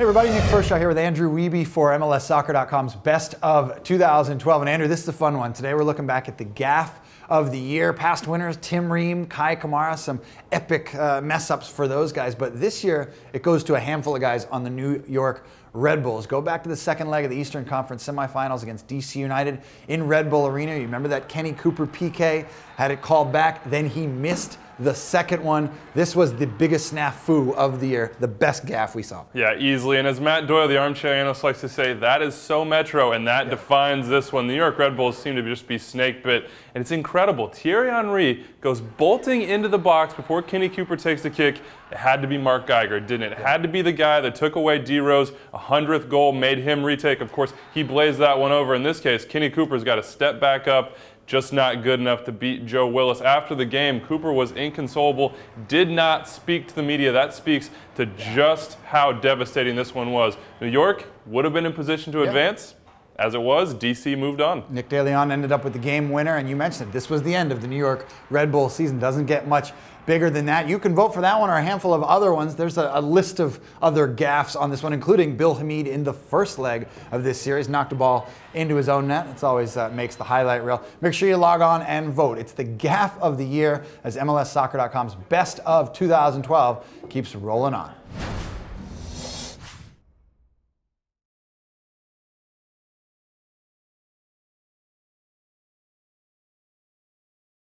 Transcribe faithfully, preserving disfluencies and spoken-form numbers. Hey everybody, Nick Fershaw here with Andrew Wiebe for M L S Soccer dot com's Best of two thousand twelve. And Andrew, this is a fun one. Today we're looking back at the gaffe of the year. Past winners, Tim Ream, Kai Kamara, some epic uh, mess-ups for those guys. But this year, it goes to a handful of guys on the New York Red Bulls. Go back to the second leg of the Eastern Conference semifinals against D C United in Red Bull Arena. You remember that Kenny Cooper P K, had it called back, then he missed the second one. This was the biggest snafu of the year, the best gaffe we saw. Yeah, easily, and as Matt Doyle, the armchair analyst, likes to say, that is so Metro, and that yeah. defines this one. New York Red Bulls seem to just be snake bit, and it's incredible. Thierry Henry goes bolting into the box before Kenny Cooper takes the kick. It had to be Mark Geiger, didn't it? It had to be the guy that took away D-Rose, hundredth goal, made him retake. Of course, he blazed that one over. In this case, Kenny Cooper's got to step back up. Just not good enough to beat Joe Willis. After the game, Cooper was inconsolable, did not speak to the media. That speaks to just how devastating this one was. New York would have been in position to advance. As it was, D C moved on. Nick DeLeon ended up with the game winner, and you mentioned it. This was the end of the New York Red Bull season. Doesn't get much bigger than that. You can vote for that one or a handful of other ones. There's a, a list of other gaffes on this one, including Bill Hamid in the first leg of this series. Knocked a ball into his own net. It's always uh, makes the highlight reel. Make sure you log on and vote. It's the gaffe of the year as M L S Soccer dot com's Best of two thousand twelve keeps rolling on.